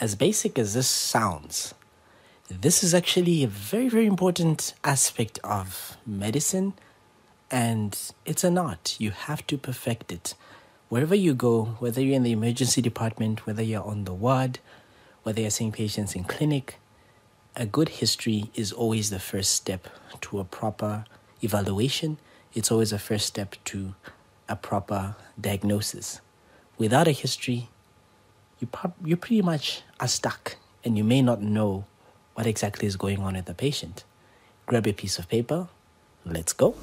as basic as this sounds, this is actually a very, very important aspect of medicine, and it's an art. You have to perfect it. Wherever you go, whether you're in the emergency department, whether you're on the ward, whether you're seeing patients in clinic, a good history is always the first step to a proper evaluation. It's always the first step to a proper diagnosis. Without a history, you pretty much are stuck, and you may not know what exactly is going on with the patient. Grab a piece of paper. Let's go.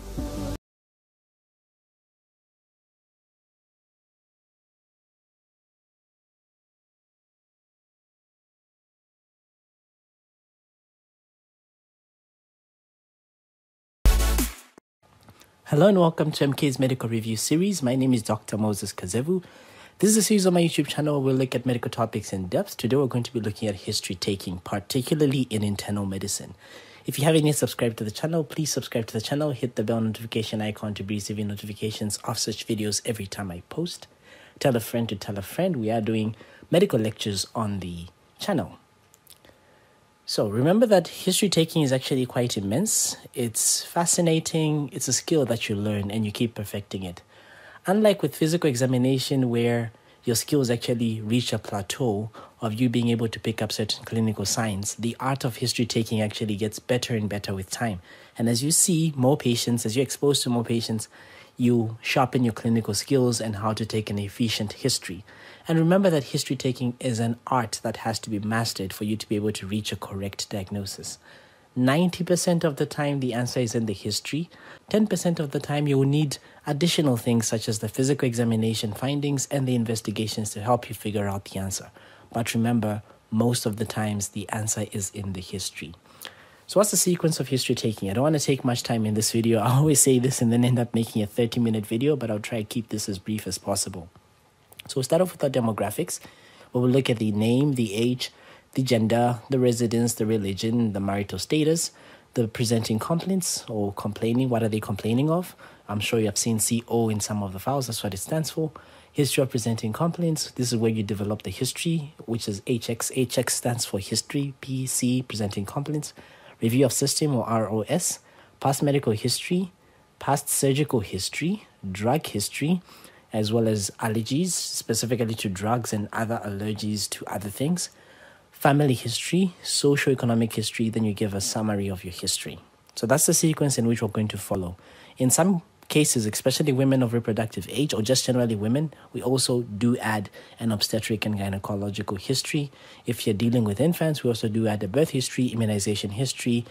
Hello and welcome to MK's medical review series. My name is Dr. Moses Kazevu. This is a series on my YouTube channel where we'll look at medical topics in depth. Today we're going to be looking at history taking, particularly in internal medicine. If you haven't yet subscribed to the channel, please subscribe to the channel, hit the bell notification icon to be receiving notifications of such videos every time I post. Tell a friend to tell a friend. We are doing medical lectures on the channel. So remember that history taking is actually quite immense. It's fascinating. It's a skill that you learn and you keep perfecting it. Unlike with physical examination, where your skills actually reach a plateau of you being able to pick up certain clinical signs, the art of history taking actually gets better and better with time. And as you see more patients, as you're exposed to more patients, you sharpen your clinical skills and how to take an efficient history. And remember that history taking is an art that has to be mastered for you to be able to reach a correct diagnosis. 90% of the time, the answer is in the history. 10% of the time, you will need additional things such as the physical examination findings and the investigations to help you figure out the answer. But remember, most of the times, the answer is in the history. So what's the sequence of history taking? I don't want to take much time in this video. I always say this and then end up making a 30-minute video, but I'll try to keep this as brief as possible. So we'll start off with our demographics, where we'll look at the name, the age, the gender, the residence, the religion, the marital status, the presenting complaints or complaining. What are they complaining of? I'm sure you have seen CO in some of the files. That's what it stands for. History of presenting complaints. This is where you develop the history, which is HX. HX stands for history. PC, presenting complaints. Review of system or ROS. Past medical history. Past surgical history. Drug history. As well as allergies, specifically to drugs and other allergies to other things. Family history, socioeconomic history, then you give a summary of your history. So that's the sequence in which we're going to follow. In some cases, especially women of reproductive age or just generally women, we also do add an obstetric and gynecological history. If you're dealing with infants, we also do add a birth history, immunization history,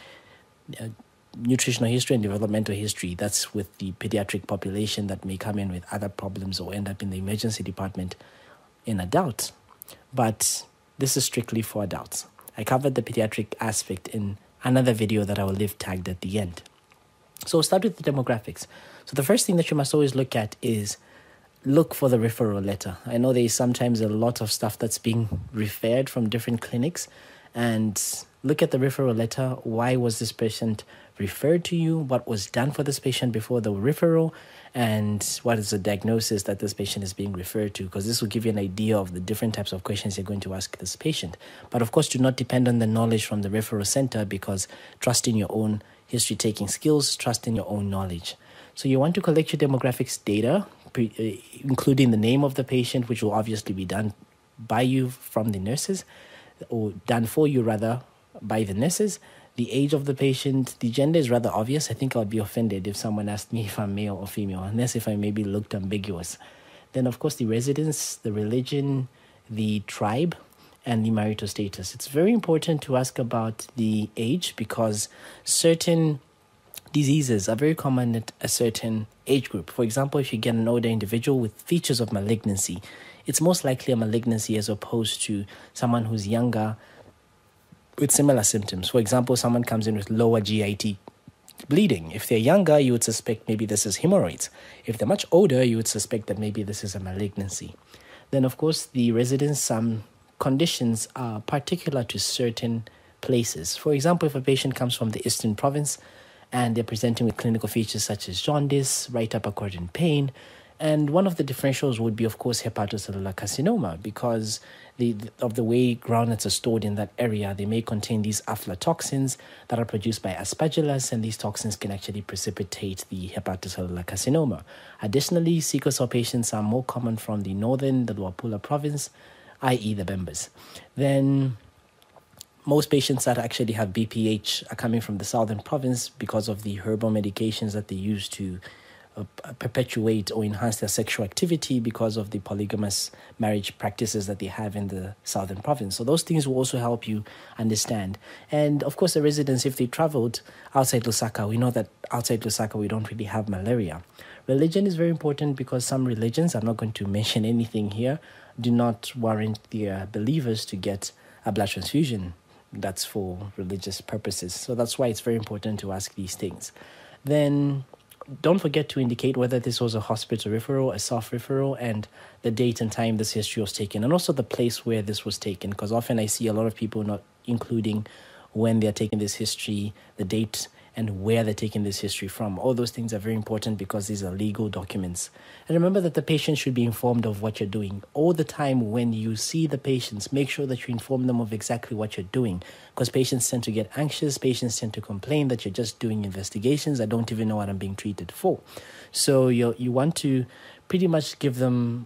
nutritional history, and developmental history. That's with the pediatric population that may come in with other problems or end up in the emergency department in adults. But this is strictly for adults. I covered the pediatric aspect in another video that I will leave tagged at the end. So we'll start with the demographics. So the first thing that you must always look at is look for the referral letter. I know there is sometimes a lot of stuff that's being referred from different clinics, and look at the referral letter. Why was this patient referred to you? What was done for this patient before the referral? And what is the diagnosis that this patient is being referred to? Because this will give you an idea of the different types of questions you're going to ask this patient. But of course, do not depend on the knowledge from the referral center, because trust in your own history-taking skills, trust in your own knowledge. So you want to collect your demographics data, including the name of the patient, which will obviously be done by you from the nurses, or done for you rather by the nurses. The age of the patient, the gender is rather obvious. I think I would be offended if someone asked me if I'm male or female, unless if I maybe looked ambiguous. Then, of course, the residence, the religion, the tribe, and the marital status. It's very important to ask about the age, because certain diseases are very common at a certain age group. For example, if you get an older individual with features of malignancy, it's most likely a malignancy as opposed to someone who's younger with similar symptoms. For example, someone comes in with lower GIT bleeding. If they're younger, you would suspect maybe this is hemorrhoids. If they're much older, you would suspect that maybe this is a malignancy. Then, of course, the residence, some conditions are particular to certain places. For example, if a patient comes from the Eastern Province and they're presenting with clinical features such as jaundice, right upper quadrant pain, And one of the differentials would be, of course, hepatocellular carcinoma, because of the way groundnuts are stored in that area, they may contain these aflatoxins that are produced by aspergillus, and these toxins can actually precipitate the hepatocellular carcinoma. Additionally, sickle cell patients are more common from the northern, the Luapula province, i.e. the Bembas. Then most patients that actually have BPH are coming from the southern province because of the herbal medications that they use to perpetuate or enhance their sexual activity because of the polygamous marriage practices that they have in the southern province. So those things will also help you understand. And of course, the residents, if they traveled outside Lusaka, we know that outside Lusaka, we don't really have malaria. Religion is very important because some religions, I'm not going to mention anything here, do not warrant their believers to get a blood transfusion. That's for religious purposes. So that's why it's very important to ask these things. Then don't forget to indicate whether this was a hospital referral, a self-referral, and the date and time this history was taken, and also the place where this was taken, because often I see a lot of people not including when they're taking this history, the date, and where they're taking this history from. All those things are very important because these are legal documents. And remember that the patient should be informed of what you're doing. All the time when you see the patients, make sure that you inform them of exactly what you're doing, because patients tend to get anxious, patients tend to complain that you're just doing investigations, I don't even know what I'm being treated for. So you want to pretty much give them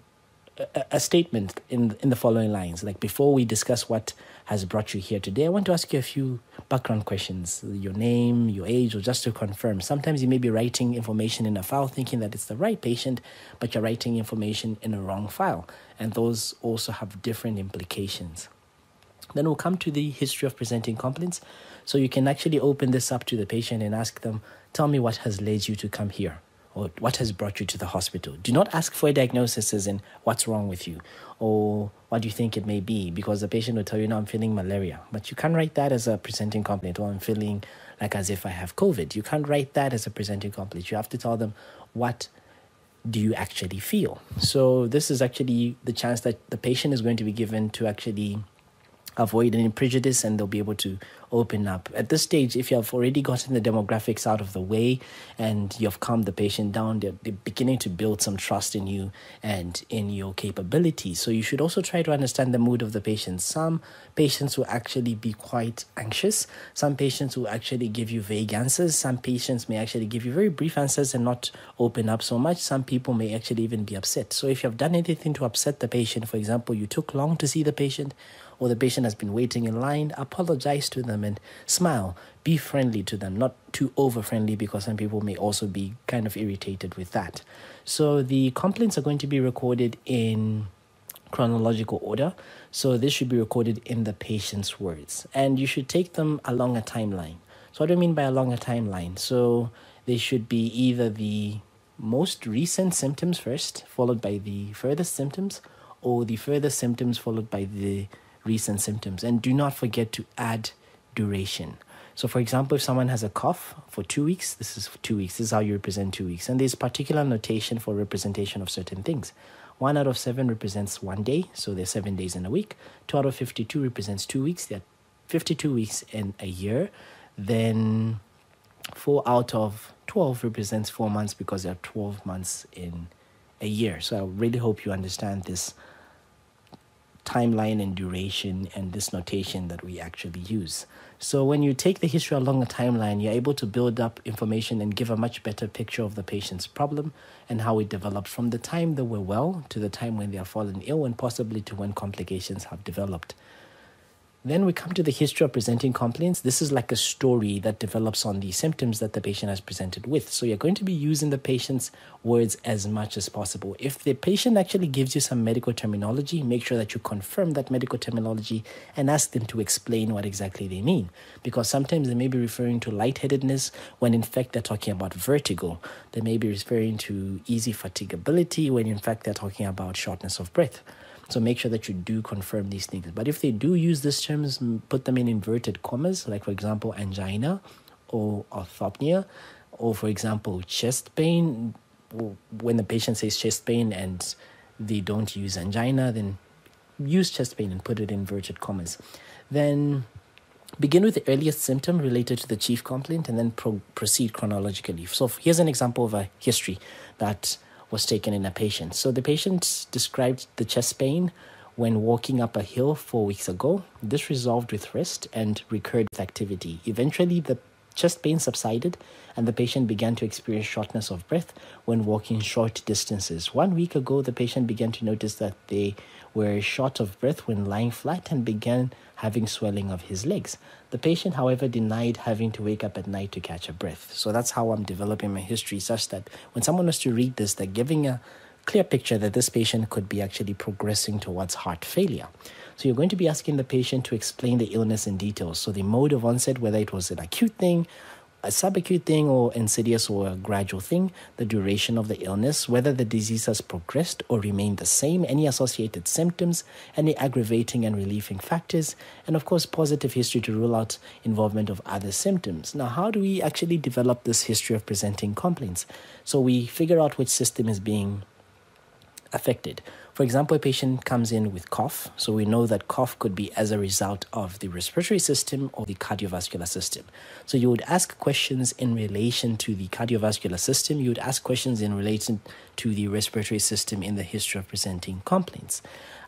a statement in the following lines, like, before we discuss what has brought you here today, I want to ask you a few background questions, your name, your age, or just to confirm. Sometimes you may be writing information in a file thinking that it's the right patient, but you're writing information in a wrong file, and those also have different implications. Then we'll come to the history of presenting complaints. So you can actually open this up to the patient and ask them, tell me what has led you to come here, or what has brought you to the hospital. Do not ask for a diagnosis as in what's wrong with you or what do you think it may be, because the patient will tell you, no, I'm feeling malaria. But you can't write that as a presenting complaint, or I'm feeling like as if I have COVID. You can't write that as a presenting complaint. You have to tell them, what do you actually feel? So this is actually the chance that the patient is going to be given to actually avoid any prejudice, and they'll be able to open up. At this stage, if you have already gotten the demographics out of the way and you've calmed the patient down, they're beginning to build some trust in you and in your capabilities. So you should also try to understand the mood of the patient. Some patients will actually be quite anxious. Some patients will actually give you vague answers. Some patients may actually give you very brief answers and not open up so much. Some people may actually even be upset. So if you have done anything to upset the patient, for example, you took long to see the patient, or the patient has been waiting in line, apologize to them and smile. Be friendly to them, not too over-friendly, because some people may also be kind of irritated with that. So the complaints are going to be recorded in chronological order. So this should be recorded in the patient's words. And you should take them along a timeline. So what do I mean by along a timeline? So they should be either the most recent symptoms first, followed by the furthest symptoms, or the furthest symptoms followed by the recent symptoms. And do not forget to add duration. So for example, if someone has a cough for 2 weeks, this is for 2 weeks, this is how you represent 2 weeks. And there's particular notation for representation of certain things. 1 out of 7 represents 1 day, so there's 7 days in a week. 2 out of 52 represents 2 weeks, there are 52 weeks in a year. Then 4 out of 12 represents 4 months, because there are 12 months in a year. So I really hope you understand this timeline and duration and this notation that we actually use. So when you take the history along the timeline, you're able to build up information and give a much better picture of the patient's problem and how it developed from the time they were well to the time when they have fallen ill, and possibly to when complications have developed. Then we come to the history of presenting complaints. This is like a story that develops on the symptoms that the patient has presented with. So you're going to be using the patient's words as much as possible. If the patient actually gives you some medical terminology, make sure that you confirm that medical terminology and ask them to explain what exactly they mean. Because sometimes they may be referring to lightheadedness when in fact they're talking about vertigo. They may be referring to easy fatigability when in fact they're talking about shortness of breath. So make sure that you do confirm these things. But if they do use these terms, put them in inverted commas, like for example, angina or orthopnea, or for example, chest pain. When the patient says chest pain and they don't use angina, then use chest pain and put it in inverted commas. Then begin with the earliest symptom related to the chief complaint, and then proceed chronologically. So here's an example of a history that was taken in a patient. So the patient described the chest pain when walking up a hill 4 weeks ago. This resolved with rest and recurred with activity. Eventually, the chest pain subsided and the patient began to experience shortness of breath when walking short distances. 1 week ago, the patient began to notice that they were short of breath when lying flat and began having swelling of his legs. The patient, however, denied having to wake up at night to catch a breath. So that's how I'm developing my history, such that when someone was to read this, they're giving a clear picture that this patient could be actually progressing towards heart failure. So you're going to be asking the patient to explain the illness in detail. So the mode of onset, whether it was an acute thing, a subacute thing, or insidious or a gradual thing, the duration of the illness, whether the disease has progressed or remained the same, any associated symptoms, any aggravating and relieving factors, and of course, positive history to rule out involvement of other symptoms. Now, how do we actually develop this history of presenting complaints? So we figure out which system is being affected. For example, a patient comes in with cough. So we know that cough could be as a result of the respiratory system or the cardiovascular system. So you would ask questions in relation to the cardiovascular system. You would ask questions in relation to the respiratory system in the history of presenting complaints.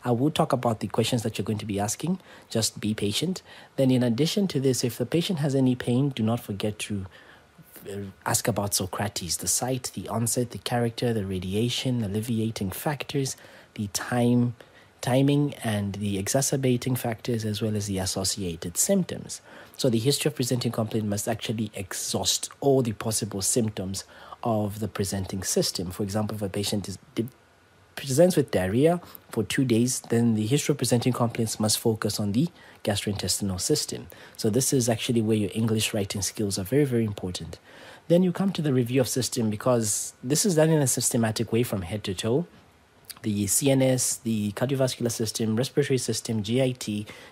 I will talk about the questions that you're going to be asking. Just be patient. Then in addition to this, if the patient has any pain, do not forget to ask about Socrates, the site, the onset, the character, the radiation, alleviating factors, the timing, and the exacerbating factors, as well as the associated symptoms. So the history of presenting complaint must actually exhaust all the possible symptoms of the presenting system. For example, if a patient presents with diarrhea for 2 days, then the history of presenting complaints must focus on the gastrointestinal system. So this is actually where your English writing skills are very, very important. Then you come to the review of system, because this is done in a systematic way from head to toe. The CNS, the cardiovascular system, respiratory system, GIT,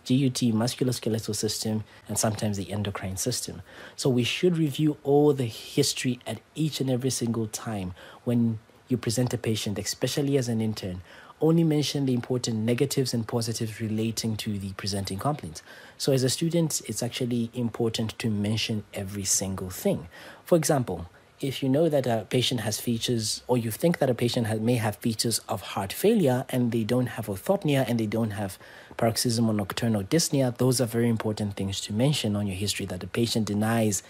GUT, musculoskeletal system, and sometimes the endocrine system. So we should review all the history at each and every single time when you present a patient, especially as an intern. Only mention the important negatives and positives relating to the presenting complaints. So as a student, it's actually important to mention every single thing. For example, if you know that a patient has features, or you think that a patient may have features of heart failure, and they don't have orthopnea and they don't have paroxysmal nocturnal dyspnea, those are very important things to mention on your history, that the patient denies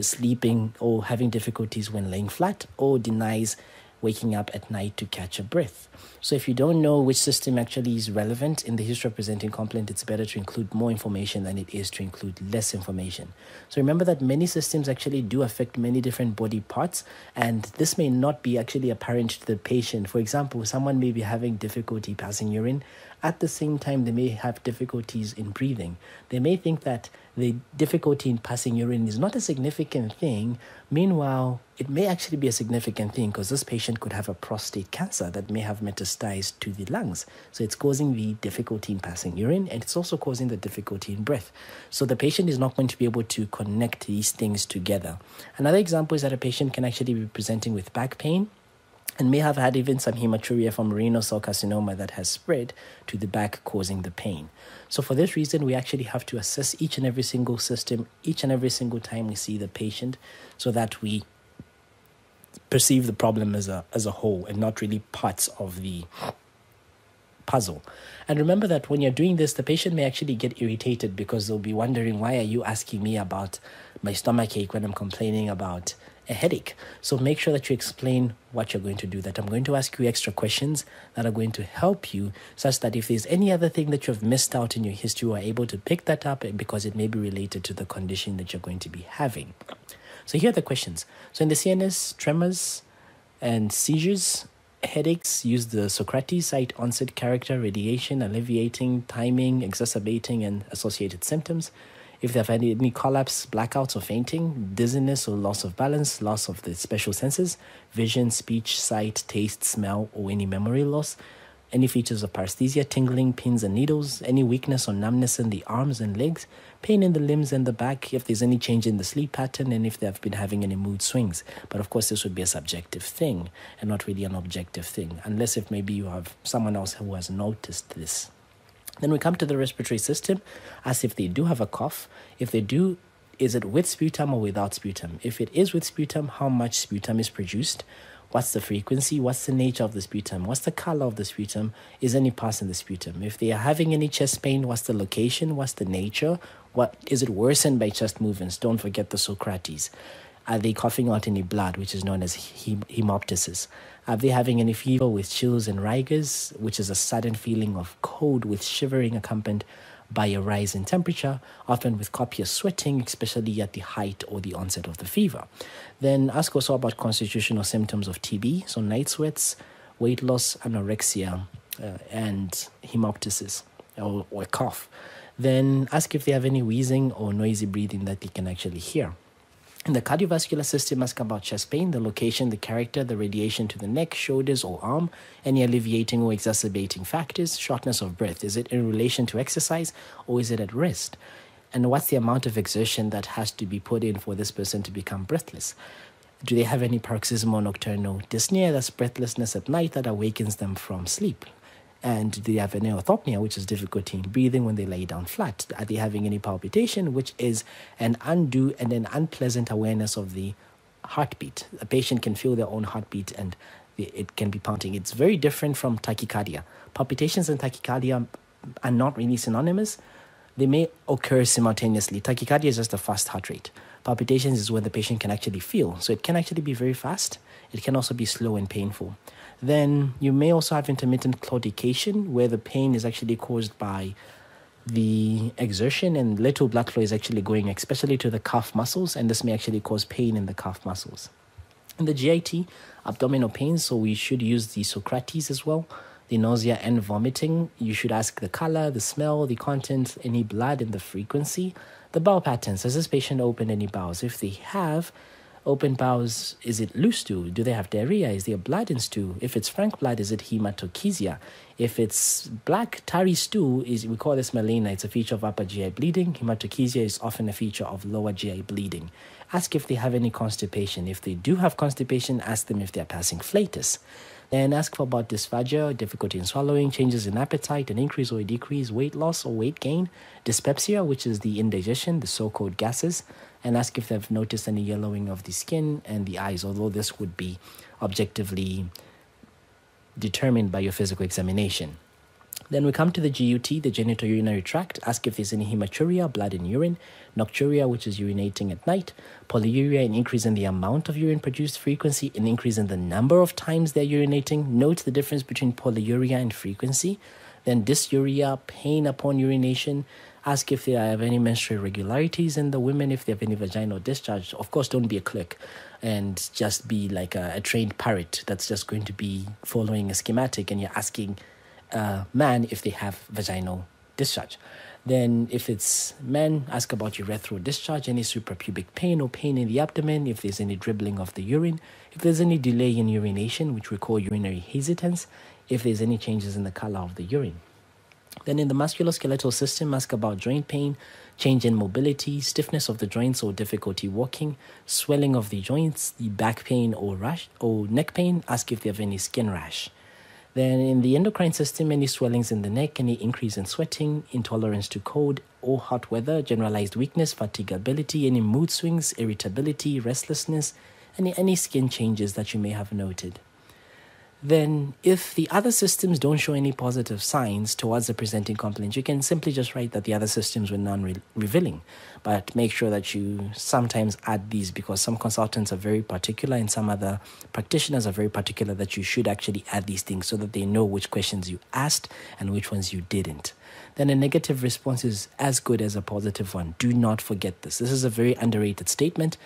sleeping or having difficulties when laying flat, or denies waking up at night to catch a breath. So if you don't know which system actually is relevant in the history of presenting complaint, it's better to include more information than it is to include less information. So remember that many systems actually do affect many different body parts, and this may not be actually apparent to the patient. For example, someone may be having difficulty passing urine. At the same time, they may have difficulties in breathing. They may think that the difficulty in passing urine is not a significant thing. Meanwhile, it may actually be a significant thing, because this patient could have a prostate cancer that may have metastasized to the lungs. So it's causing the difficulty in passing urine, and it's also causing the difficulty in breath. So the patient is not going to be able to connect these things together. Another example is that a patient can actually be presenting with back pain and may have had even some hematuria from renal cell carcinoma that has spread to the back, causing the pain. So for this reason, we actually have to assess each and every single system, each and every single time we see the patient, so that we perceive the problem as a whole and not really parts of the puzzle. And remember that when you're doing this, the patient may actually get irritated, because they'll be wondering, why are you asking me about my stomach ache when I'm complaining about a headache? So make sure that you explain what you're going to do, that I'm going to ask you extra questions that are going to help you, such that if there's any other thing that you've missed out in your history, you are able to pick that up, because it may be related to the condition that you're going to be having. So here are the questions. So in the CNS, tremors and seizures, headaches, use the Socrates site, onset, character, radiation, alleviating, timing, exacerbating, and associated symptoms. If they have any collapse, blackouts or fainting, dizziness or loss of balance, loss of the special senses, vision, speech, sight, taste, smell, or any memory loss, any features of paresthesia, tingling, pins and needles, any weakness or numbness in the arms and legs, pain in the limbs and the back, if there's any change in the sleep pattern, and if they've been having any mood swings. But of course, this would be a subjective thing and not really an objective thing, unless if maybe you have someone else who has noticed this. Then we come to the respiratory system, as if they do have a cough. If they do, is it with sputum or without sputum? If it is with sputum, how much sputum is produced? What's the frequency? What's the nature of the sputum? What's the color of the sputum? Is any pus in the sputum? If they are having any chest pain, what's the location? What's the nature? What is it worsened by chest movements? Don't forget the Socrates. Are they coughing out any blood, which is known as hemoptysis? Are they having any fever with chills and rigors, which is a sudden feeling of cold with shivering accompanied by a rise in temperature, often with copious sweating, especially at the height or the onset of the fever? Then ask also about constitutional symptoms of TB, so night sweats, weight loss, anorexia, and hemoptysis or cough. Then ask if they have any wheezing or noisy breathing that they can actually hear. In the cardiovascular system, ask about chest pain, the location, the character, the radiation to the neck, shoulders, or arm, any alleviating or exacerbating factors, shortness of breath. Is it in relation to exercise or is it at rest? And what's the amount of exertion that has to be put in for this person to become breathless? Do they have any paroxysmal nocturnal dyspnea, that's breathlessness at night that awakens them from sleep? And do they have any orthopnea, which is difficulty in breathing when they lay down flat? Are they having any palpitation, which is an undue and an unpleasant awareness of the heartbeat? A patient can feel their own heartbeat and it can be pounding. It's very different from tachycardia. Palpitations and tachycardia are not really synonymous. They may occur simultaneously. Tachycardia is just a fast heart rate. Palpitations is when the patient can actually feel. So it can actually be very fast. It can also be slow and painful. Then you may also have intermittent claudication, where the pain is actually caused by the exertion and little blood flow is actually going, especially to the calf muscles, and this may actually cause pain in the calf muscles. In the GIT, abdominal pain, so we should use the Socrates as well, the nausea and vomiting. You should ask the color, the smell, the content, any blood, and the frequency. The bowel patterns, has this patient opened any bowels? If they have open bowels, is it loose stool? Do they have diarrhea? Is there blood in stool? If it's frank blood, is it hematochezia? If it's black tarry stool, we call this melena. It's a feature of upper GI bleeding. Hematochezia is often a feature of lower GI bleeding. Ask if they have any constipation. If they do have constipation, ask them if they're passing flatus. Then ask for about dysphagia, difficulty in swallowing, changes in appetite, an increase or a decrease, weight loss or weight gain, dyspepsia, which is the indigestion, the so-called gases, and ask if they've noticed any yellowing of the skin and the eyes, although this would be objectively determined by your physical examination. Then we come to the GUT, the genitourinary tract. Ask if there's any hematuria, blood in urine, nocturia, which is urinating at night, polyuria, an increase in the amount of urine produced, frequency, an increase in the number of times they're urinating. Note the difference between polyuria and frequency. Then dysuria, pain upon urination. Ask if they have any menstrual irregularities in the women, if they have any vaginal discharge. Of course, don't be a clerk and just be like a trained parrot that's just going to be following a schematic and you're asking man if they have vaginal discharge. Then if it's men, ask about urethral discharge, any suprapubic pain or pain in the abdomen, if there's any dribbling of the urine, if there's any delay in urination, which we call urinary hesitance, if there's any changes in the color of the urine. Then in the musculoskeletal system, ask about joint pain, change in mobility, stiffness of the joints or difficulty walking, swelling of the joints, the back pain or rash or neck pain. Ask if they have any skin rash. Then in the endocrine system, any swellings in the neck, any increase in sweating, intolerance to cold or hot weather, generalized weakness, fatigability, any mood swings, irritability, restlessness, and any skin changes that you may have noted. Then if the other systems don't show any positive signs towards the presenting complaint, you can simply just write that the other systems were non-revealing. But make sure that you sometimes add these, because some consultants are very particular and some other practitioners are very particular that you should actually add these things so that they know which questions you asked and which ones you didn't. Then a negative response is as good as a positive one. Do not forget this. This is a very underrated statement.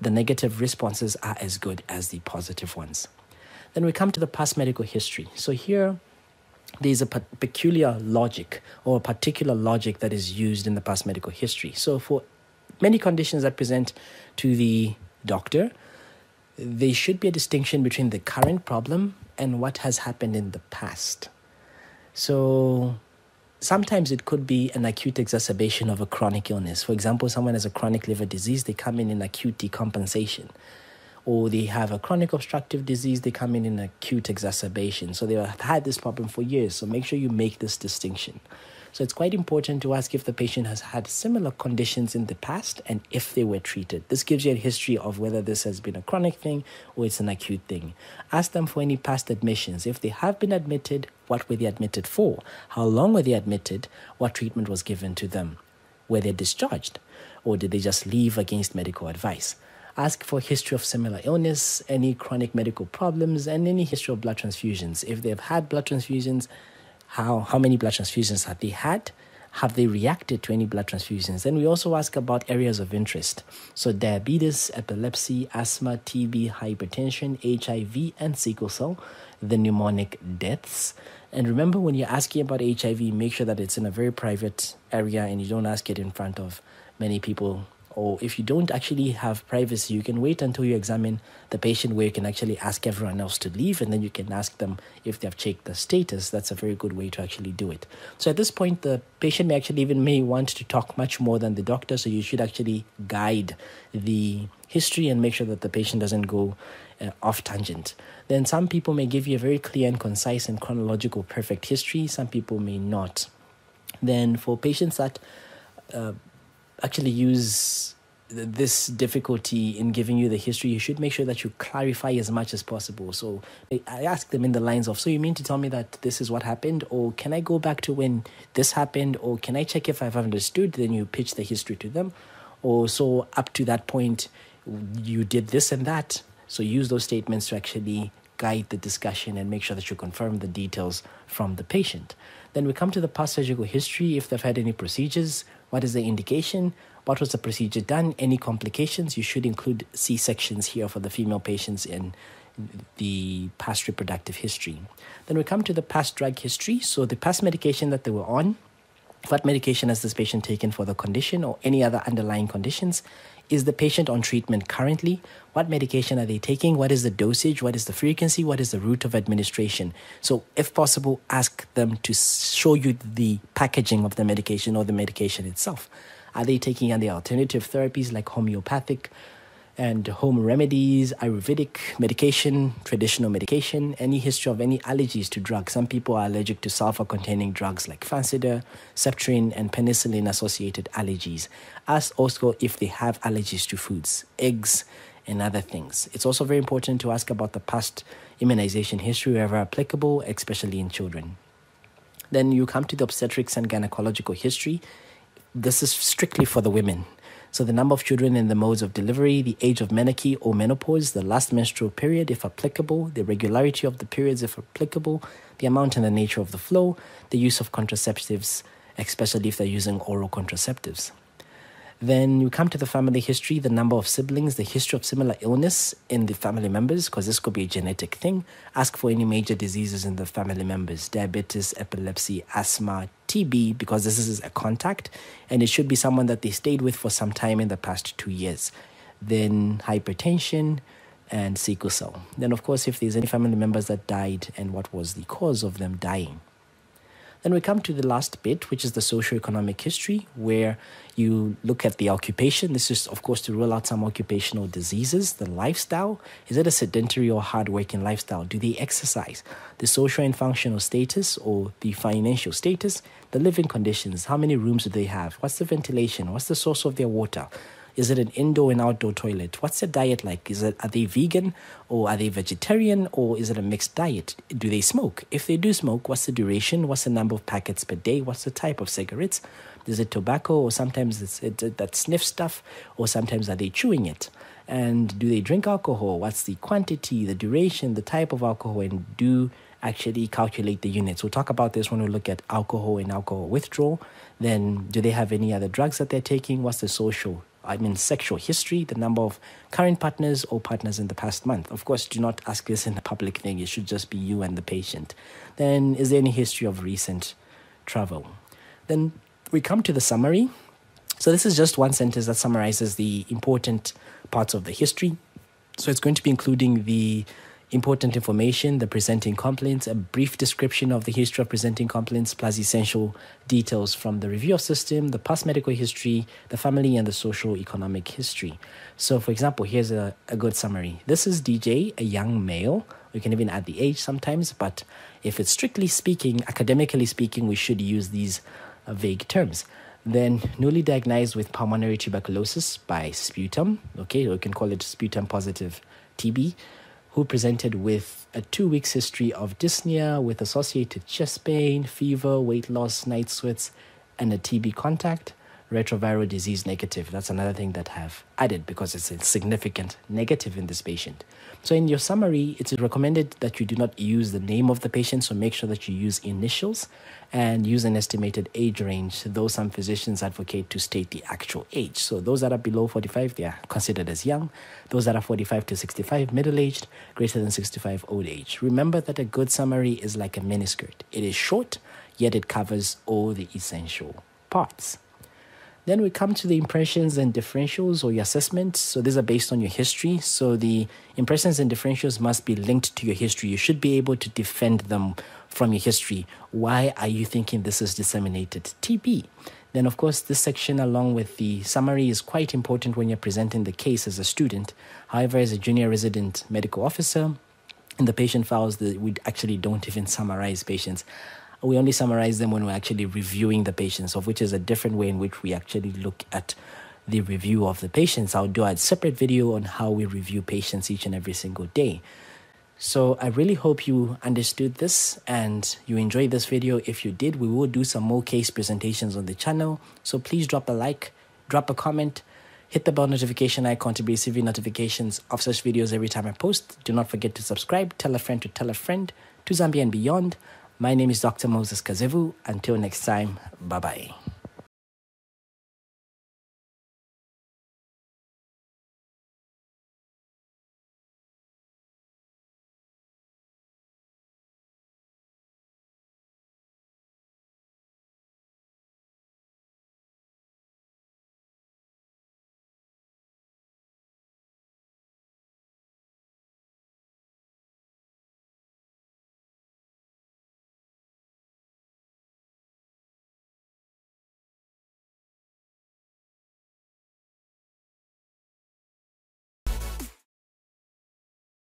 The negative responses are as good as the positive ones. Then we come to the past medical history. So here, there's a peculiar logic or a particular logic that is used in the past medical history. So for many conditions that present to the doctor, there should be a distinction between the current problem and what has happened in the past. So sometimes it could be an acute exacerbation of a chronic illness. For example, someone has a chronic liver disease, they come in acute decompensation. Or they have a chronic obstructive disease, they come in acute exacerbation. So they have had this problem for years. So make sure you make this distinction. So it's quite important to ask if the patient has had similar conditions in the past and if they were treated. This gives you a history of whether this has been a chronic thing or it's an acute thing. Ask them for any past admissions. If they have been admitted, what were they admitted for? How long were they admitted? What treatment was given to them? Were they discharged? Or did they just leave against medical advice? Ask for history of similar illness, any chronic medical problems, and any history of blood transfusions. If they've had blood transfusions, how many blood transfusions have they had? Have they reacted to any blood transfusions? Then we also ask about areas of interest. So diabetes, epilepsy, asthma, TB, hypertension, HIV, and sickle cell, the mnemonic deaths. And remember, when you're asking about HIV, make sure that it's in a very private area and you don't ask it in front of many people. Or if you don't actually have privacy, you can wait until you examine the patient where you can actually ask everyone else to leave, and then you can ask them if they've checked the status. That's a very good way to actually do it. So at this point, the patient may actually may want to talk much more than the doctor, so you should actually guide the history and make sure that the patient doesn't go off tangent. Then some people may give you a very clear and concise and chronological perfect history. Some people may not. Then for patients that actually use this difficulty in giving you the history, you should make sure that you clarify as much as possible. So I ask them in the lines of, so you mean to tell me that this is what happened, or can I go back to when this happened, or can I check if I've understood? Then you pitch the history to them. Or so up to that point, you did this and that. So use those statements to actually guide the discussion and make sure that you confirm the details from the patient. Then we come to the past surgical history, if they've had any procedures, what is the indication, what was the procedure done, any complications. You should include C-sections here for the female patients in the past reproductive history. Then we come to the past drug history, so the past medication that they were on, what medication has this patient taken for the condition or any other underlying conditions. Is the patient on treatment currently? What medication are they taking? What is the dosage? What is the frequency? What is the route of administration? So if possible, ask them to show you the packaging of the medication or the medication itself. Are they taking any alternative therapies like homeopathic and home remedies, Ayurvedic medication, traditional medication, any history of any allergies to drugs? Some people are allergic to sulfur-containing drugs like Fansidar, Septrin, and penicillin-associated allergies. Ask also if they have allergies to foods, eggs, and other things. It's also very important to ask about the past immunization history wherever applicable, especially in children. Then you come to the obstetrics and gynecological history. This is strictly for the women. So the number of children and the modes of delivery, the age of menarche or menopause, the last menstrual period if applicable, the regularity of the periods if applicable, the amount and the nature of the flow, the use of contraceptives, especially if they're using oral contraceptives. Then you come to the family history, the number of siblings, the history of similar illness in the family members, because this could be a genetic thing. Ask for any major diseases in the family members, diabetes, epilepsy, asthma, TB, because this is a contact and it should be someone that they stayed with for some time in the past 2 years. Then hypertension and sickle cell. Then, of course, if there's any family members that died and what was the cause of them dying. Then we come to the last bit, which is the socioeconomic history, where you look at the occupation. This is, of course, to rule out some occupational diseases, the lifestyle. Is it a sedentary or hardworking lifestyle? Do they exercise? The social and functional status or the financial status, the living conditions, how many rooms do they have? What's the ventilation? What's the source of their water? Is it an indoor and outdoor toilet? What's their diet like? Are they vegan or are they vegetarian or is it a mixed diet? Do they smoke? If they do smoke, what's the duration? What's the number of packets per day? What's the type of cigarettes? Is it tobacco or sometimes it's that sniff stuff or sometimes are they chewing it? And do they drink alcohol? What's the quantity, the duration, the type of alcohol, and do actually calculate the units? We'll talk about this when we look at alcohol and alcohol withdrawal. Then do they have any other drugs that they're taking? What's the sexual history, the number of current partners or partners in the past month. Of course, do not ask this in a public thing. It should just be you and the patient. Then, is there any history of recent travel? Then we come to the summary. So this is just one sentence that summarizes the important parts of the history. So it's going to be including the important information, the presenting complaints, a brief description of the history of presenting complaints, plus essential details from the review of system, the past medical history, the family, and the socio-economic history. So, for example, here's a good summary. This is DJ, a young male. We can even add the age sometimes, but if it's strictly speaking, academically speaking, we should use these vague terms. Then newly diagnosed with pulmonary tuberculosis by sputum, okay, we can call it sputum positive TB, who presented with a 2-week history of dyspnea with associated chest pain, fever, weight loss, night sweats, and a TB contact, retroviral disease negative. That's another thing that I've added because it's a significant negative in this patient. So in your summary, it's recommended that you do not use the name of the patient, so make sure that you use initials and use an estimated age range, though some physicians advocate to state the actual age. So those that are below 45, they are considered as young. Those that are 45 to 65, middle-aged, greater than 65, old age. Remember that a good summary is like a miniskirt. It is short, yet it covers all the essential parts. Then we come to the impressions and differentials or your assessments. So these are based on your history. So the impressions and differentials must be linked to your history. You should be able to defend them from your history. Why are you thinking this is disseminated TB? Then, of course, this section along with the summary is quite important when you're presenting the case as a student. However, as a junior resident medical officer, in the patient files, we actually don't even summarize patients. We only summarize them when we're actually reviewing the patients, of which is a different way in which we actually look at the review of the patients. I'll do a separate video on how we review patients each and every single day. So I really hope you understood this and you enjoyed this video. If you did, we will do some more case presentations on the channel. So please drop a like, drop a comment, hit the bell notification icon to be receiving notifications of such videos every time I post. Do not forget to subscribe, tell a friend to tell a friend, to Zambia and beyond. My name is Dr. Moses Kazevu. Until next time, bye-bye.